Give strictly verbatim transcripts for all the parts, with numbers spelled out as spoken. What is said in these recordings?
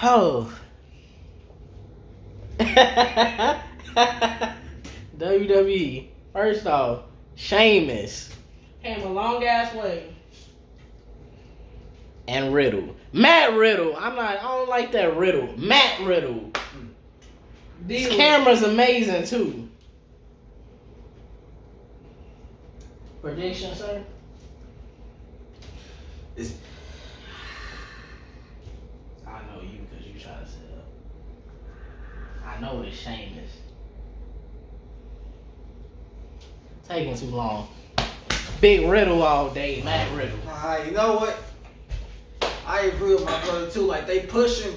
Ho. W W E. First off, Sheamus came a long ass way. And Riddle. Matt Riddle. I'm not, I don't like that Riddle. Matt Riddle. His camera's amazing too. Prediction, sir? It's, I know you because you try to set up. I know it's Sheamus. Taking too long. Big Riddle all day, Matt Riddle. Alright, you know what? I agree with my brother too. Like they pushing,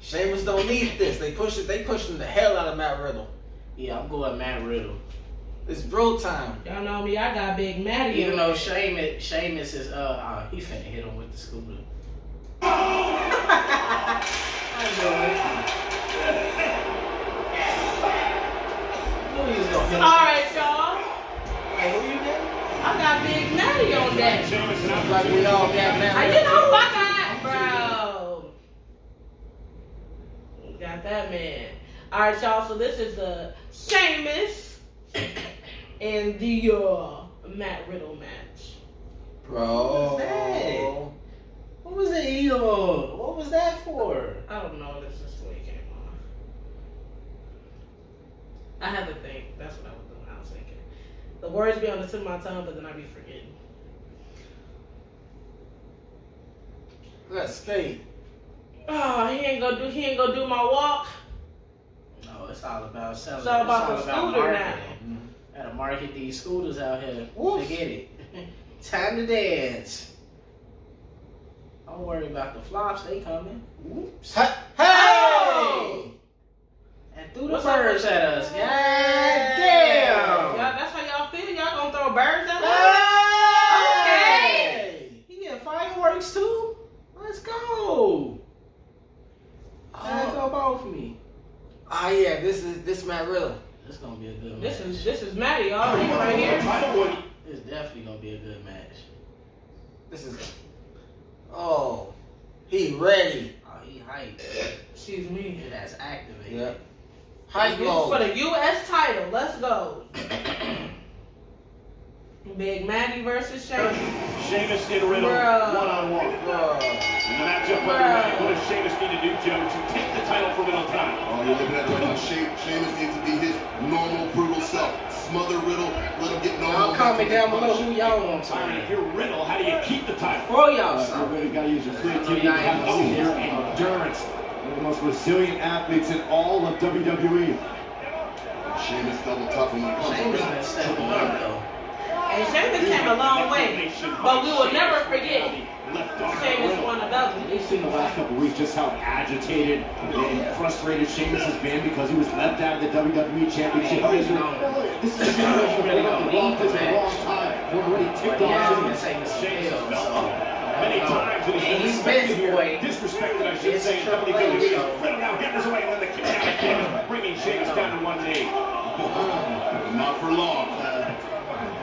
Sheamus don't need this. They pushing, they pushing the hell out of Matt Riddle. Yeah, I'm going Matt Riddle. It's bro time. Y'all know me. I got Big Matty. Even though Sheamus, Sheamus is uh, uh, he finna hit him with the scuba. Alright, y'all. Hey, who you got? I got Big Matty on that. Like we all got Matty. You know who I got, bro? We got that man. Alright, y'all. So this is the Sheamus and the uh, Matt Riddle match. Bro. What was that? What was that? Yo? What was that for? I don't know. That's just the way it came on. I had to think. That's what I was doing. I was thinking. The words be on the tip of my tongue, but then I be forgetting. Let's skate. Oh, he ain't gonna do. He ain't gonna do my walk. No, it's all about selling. It's all about, it's all about the scooter now. Gotta market these scooters out here. Woof. To get it. Time to dance. Don't worry about the flops, they coming. Oops. Hey! Hey! And threw the birds at us. God damn! Y'all, that's how y'all feel? Y'all gonna throw birds at us? Hey! Okay! He get fireworks too? Let's go! That's up off me. Ah yeah, this is this Matt Riddle. This gonna be a good match. This is this is Matty, y'all right here. This is definitely gonna be a good match. This is oh, he ready. Oh, he hyped. Excuse me. That's activated. Yep. Hype mode for the U S title. Let's go. Big Matty versus Sheamus. Sheamus and Riddle one on one. And the matchup everybody, what does Sheamus need to do, Joe, to take the title from Riddle tonight? Oh, you're looking at it right now. She Sheamus needs to be his normal, brutal self. Smother Riddle. Let him get normal. Y'all comment down below who y'all want to. All right, here Riddle. How do you keep the title? For y'all, son. You've got to use your creativity, you have to use your endurance. One of the most resilient athletes in all of W W E. Sheamus double tough. Sheamus been stepping up, though. And Sheamus came a long way, but we will never forget Sheamus won a W. We've seen the last couple of weeks just how agitated and frustrated Sheamus has been because he was left out of the W W E Championship. I mean, no. This is a situation where they got blocked for a long time. We're already ticked off. Sheamus many times and he's been disrespected, disrespected, I should say, in W W E. Riddle now getting his way with the kick out of him, bringing Sheamus down to one knee. Not for long.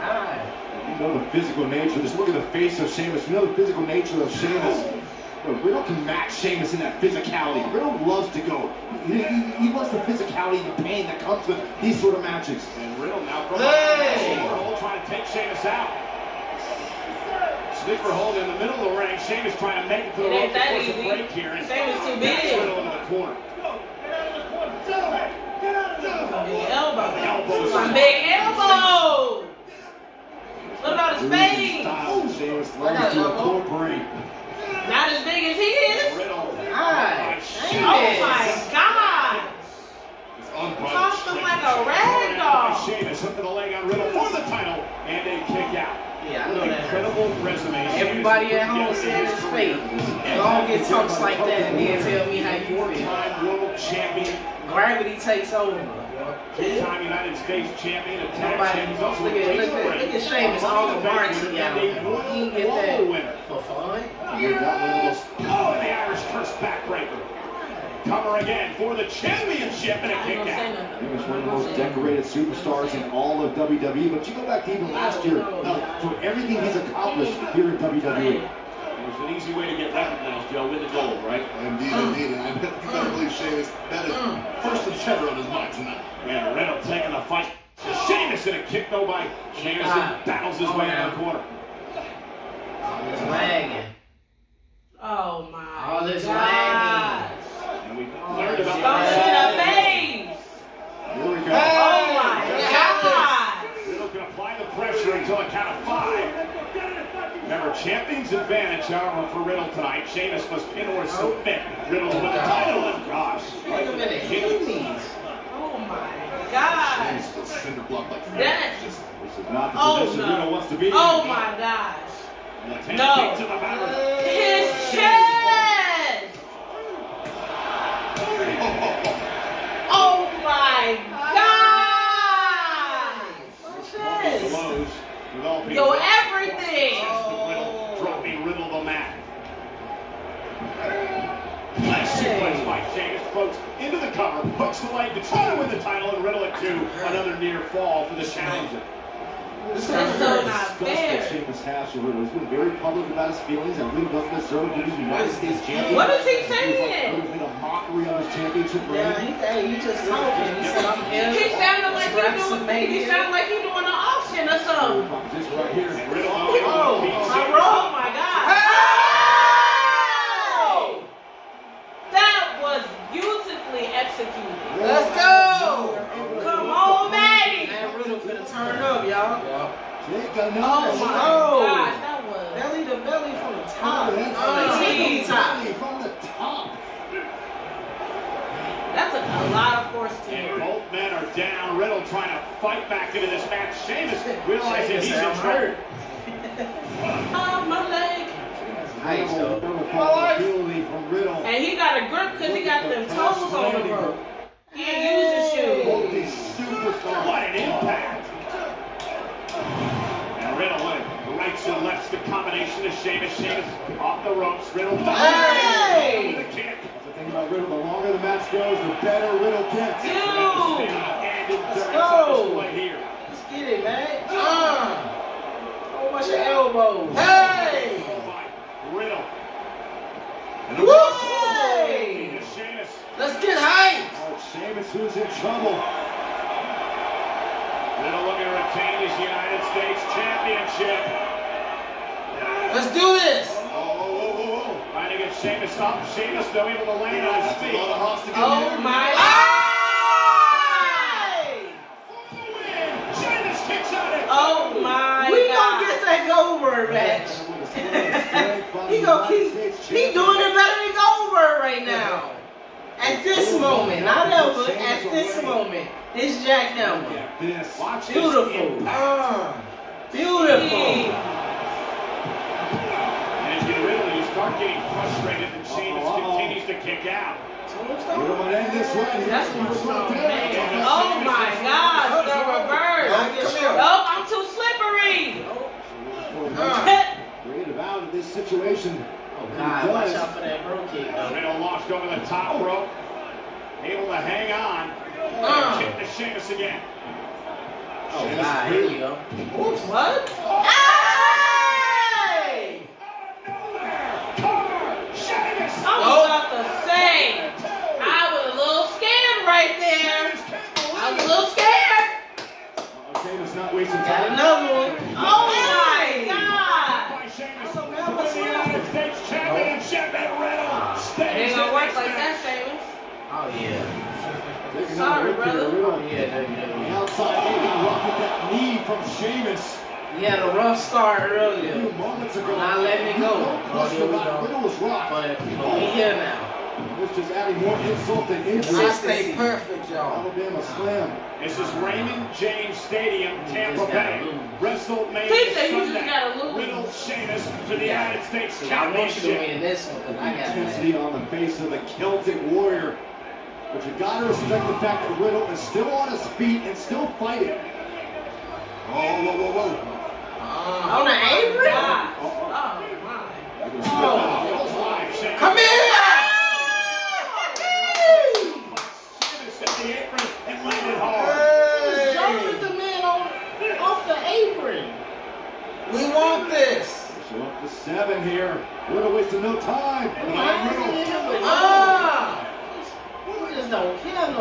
You know the physical nature. Just look at the face of Sheamus. You know the physical nature of Sheamus. Riddle can match Sheamus in that physicality. Riddle loves to go. He, he, he loves the physicality and the pain that comes with these sort of matches. And Riddle now from hey. Riddle trying to take Sheamus out. Sniffer hold in the middle of the ring. Sheamus trying to make it to the ropes for a break here. And Sheamus too big. Riddle into the corner. Go, get out of the corner. Go, get out of the corner. Big elbow. My big elbow. What about his face? Sheamus learning to incorporate. Not as big as he is. Riddle. God. Oh my God! Tossed him like a rag doll. Sheamus hooked the leg on Riddle for the title and a kick out. Yeah, I know that. Incredible resume. Everybody at home said his fate. Don't get talks like that and then tell me how you feel. Gravity takes over. Two-time United States champion, a tag champion. Look at, look at, look at Sheamus all the barns in y'all. He didn't get that for fun. Oh, and the Irish curse backbreaker. Cover again for the championship and a kick out. He was one of the most decorated superstars in all of W W E, but you go back to even last year uh, for everything he's accomplished here in W W E. It was an easy way to get recognized, Joe, with the gold, right? Indeed, indeed. And I bet you better believe Sheamus had his first endeavor on his mind tonight. Yeah, Riddle taking the fight. Sheamus in a kick, though, by Sheamus, and battles his oh, way out of the corner. It's lagging. Oh, my All this God. lagging. And we oh, learned about that. Here we go. Hey. Oh, my God. Riddle can apply the pressure until a count of five. Remember, champion's advantage, however, for Riddle tonight. Sheamus must pin or submit Riddle with the title. And gosh, wait a minute, Hades. Oh my gosh. Sheamus with cinder block like that. This is not the oh, position no. Riddle wants to be. Oh in. my gosh. No. To the uh, his chest. Oh, oh my gosh. Yo, everything. Riddle the mat. Last sequence by Sheamus, folks, into the cover, hooks the leg to try to win the title, and Riddle at two. Another near fall for the challenger. This is so not fair. Sheamus has for Riddle. He's been very public about his feelings and really doesn't deserve to be the United States champion. What is he saying? He's been a mockery on his championship reign. Yeah, he, he just told me. He said, I'm ill. He sounded like he's doing. He sounded like he's doing an auction or something. This right here, Riddle. Oh, I'm wrong. Executed. Let's go! Come on, Maddie! That Riddle finna turn up, y'all. Yeah. Oh, my oh. gosh, that was belly to belly from the top. Oh, oh, geez. From the top. That's a, a lot of force to do. Both men are down. Riddle trying to fight back into this match. Sheamus realizing he's in trouble. Oh, my leg. Nice, though. From Riddle. And he got a grip because he got them toes on the rope. He ain't using shoes. What an impact! And Riddle went rights and lefts, the combination of Sheamus. Sheamus off the ropes. Riddle hey! the kick. The thing about Riddle, the longer the match goes, the better Riddle gets. Dude! Let's go! Let's get it, man. Uh, oh, watch your elbows. Hey! Riddle. And the Woo! Sheamus. Let's get hyped! Oh, Sheamus who's in trouble. Riddle looking to retain his United States Championship. Let's do this! Oh, oh, oh, oh. Trying to get Sheamus up. Sheamus though able to land on his feet. A lot of hops to get oh in. my For the win! Sheamus kicks out it! Oh my We God. gonna get that Goldberg match! He gonna keep, he doing it better than Goldberg right now. At this moment, not ever, at this moment, this Jack number. Beautiful. Uh, beautiful. And as you really start getting frustrated, and Sheamus continues to kick out. That's what's wrong, man. Oh my gosh, the reverse. Oh, I'm too slippery. Out of this situation. Oh God! Watch out for that bro kick. Riddle launched over the top rope, able to hang on. Uh. Kick to Sheamus again. Oh Sheamus God! Here we go. Oops! What? Oh. Hey! Out of nowhere, cover, Sheamus. I was oh. about to say, I was a little scared right there. I was a little scared. Uh, Sheamus not wasting time. Got another one. Oh my God! Championship at Riddle. Stays ain't gonna work like that, Sheamus. Oh yeah. Sorry, brother. Oh, yeah, W W E. Outside, oh. rock with that knee from Sheamus. He had a rough start earlier. A few moments ago, not letting it go. Oh, here we go. Riddle was rocked, but we here now. Which is adding more insult than injury. I stay perfect, y'all. Alabama slam. This is Raymond James Stadium, Tampa Bay. WrestleMania Sunday. Riddle, Sheamus for the yeah. United States See, Championship. I want you to win this one, but I got it. Intensity on the face of the Celtic Warrior. But you gotta respect the fact that Riddle is still on his feet and still fighting. Oh, whoa, whoa, whoa. Uh, on the apron? Uh, oh, my. Oh. Oh. Come in! We want this. Show up to seven here. We're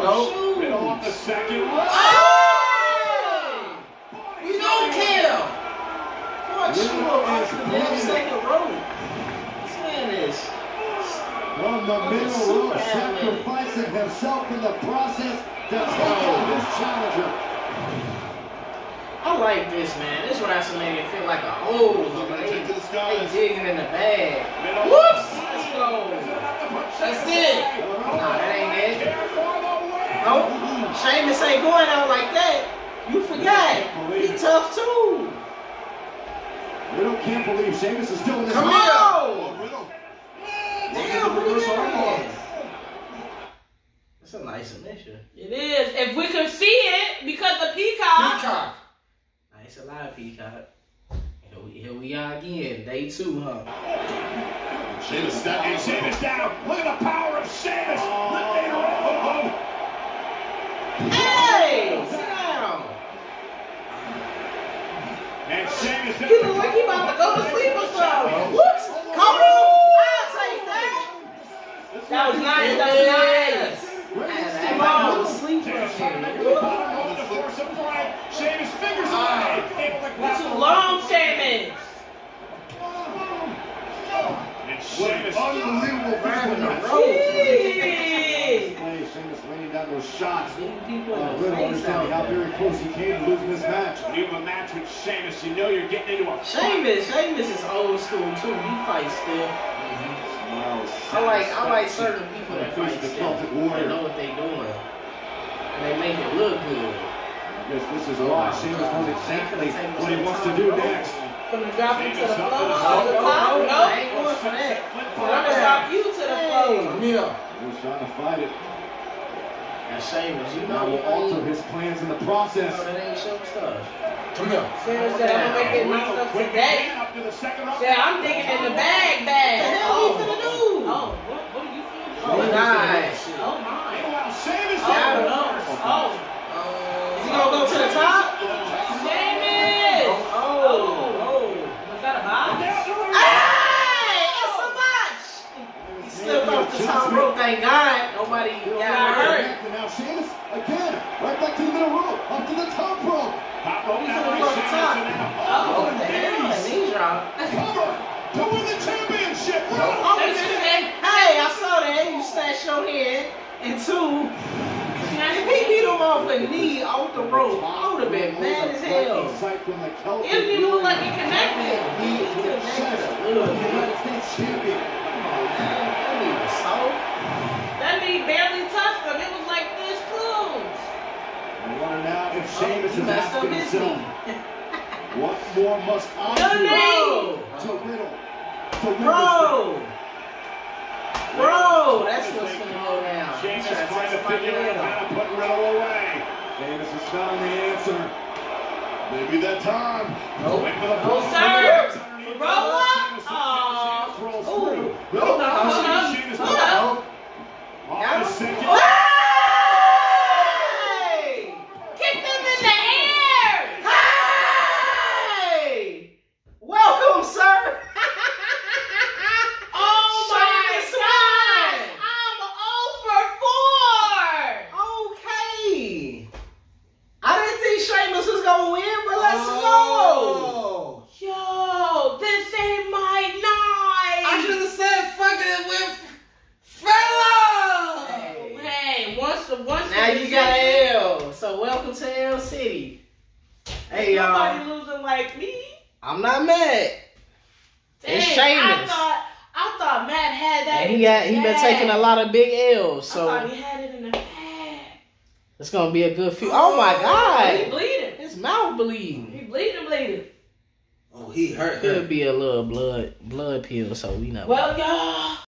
no. Middle on the second. Oh! We don't care. Watch you watch the damn second row. This man is from the middle row, sacrificing himself in the process to take on this challenger. I like this, man. This WrestleMania feel like a hole. They, they digging in the bag. Whoops! Let's go. That's it. Nah, that ain't it. Nope. Sheamus ain't going out like that. You forgot. He tough, too. Riddle can't believe Sheamus is still in this. Come on! Damn, look at that. That's a nice submission. It is. If we could see it, because the Peacock. Peacock. It's a lot of Peacock. Here we, here we are again, day two, huh? Sheamus down. And Sheamus down. Look at the power of Sheamus. Look at him. Hey, sit down. And Sheamus. He look like he about to go to sleep or something. Whoops. Come on. I'll take that. That was nice. That was nice. Come on. Sleep for a minute. Sheamus fingers away. That's a long Sheamus. Sheamus. Unbelievable round in a row. Sheamus laying down those shots. I really understand how very close he came to losing this match. When you have a match with Sheamus, you know you're getting into a Sheamus. Sheamus is old school too. He fights still. I like I like certain people that fight still. They know what they're doing. They make it look good. Yes, this is a lot. Sheamus knows exactly what he wants to do next. From the drop you to the floor, all the time. No, I ain't going for that. I'm going to drop you to the floor. Yeah. He's trying to fight it. And Sheamus, you know. Now will alter his plans in the process. No, that ain't show stuff. Come here. Sheamus said, I'm going to make it my stuff today. Said, I'm digging in the bag bag. What the hell are you going to do? Oh, what, what are you going to do? Oh, nice. Oh, my. Sheamus, I don't know. Oh. Gonna go to the top? Sheamus! Oh, oh, oh. Was that a botch? Hey! It's a botch! He slipped off the top rope, thank God. Nobody got hurt. Now Sheamus, again, right back to the middle rope, up to the top rope. He's gonna go to the top. Oh, what the hell? Knee drop. Cover to win the championship. Oh, hey, I saw that. You snatched your head in two. If he beat him off the knee, off the rope, I would have been mad as hell. It didn't even look like he connected. He connected. That knee was soft. That knee barely touched him. It was like this close. I wonder now if Sheamus is asking himself, what more must I do to Riddle? Bro! Bro, that's what's going to go down. Sheamus is trying to figure out how to put Riddle away. Sheamus has found the answer. Maybe that time. Nope. No, sir. Roll up. Aw. Ooh. Hold up. Hold up. Got him. Hey! Kick them in the air. Hey! Welcome, sir. Now you got L, so welcome to L City. Hey y'all. Nobody losing like me. I'm not mad. Dang, it's Sheamus. I thought I thought Matt had that. And he got he been taking a lot of big L's. So I thought he had it in the bag. It's gonna be a good few. Oh my God. He bleeding. His mouth bleeding. He bleeding, bleeding. Oh, he hurt. Could be a little blood blood pill, so we not. Well, y'all.